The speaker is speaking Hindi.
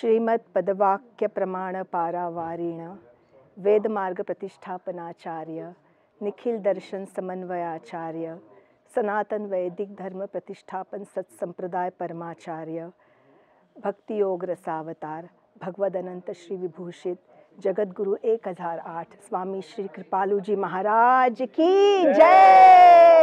श्रीमद् पदवाक्य प्रमाण पारावारेण वेद मार्ग प्रतिष्ठापनाचार्य निखिल दर्शन समन्वय आचार्य सनातन वैदिक धर्म प्रतिष्ठापन सत्संप्रदाय परमाचार्य भक्ति योग रसावतार भगवद अनंत श्री विभूषित जगतगुरु 1008 स्वामी श्री कृपालू जी महाराज की जय।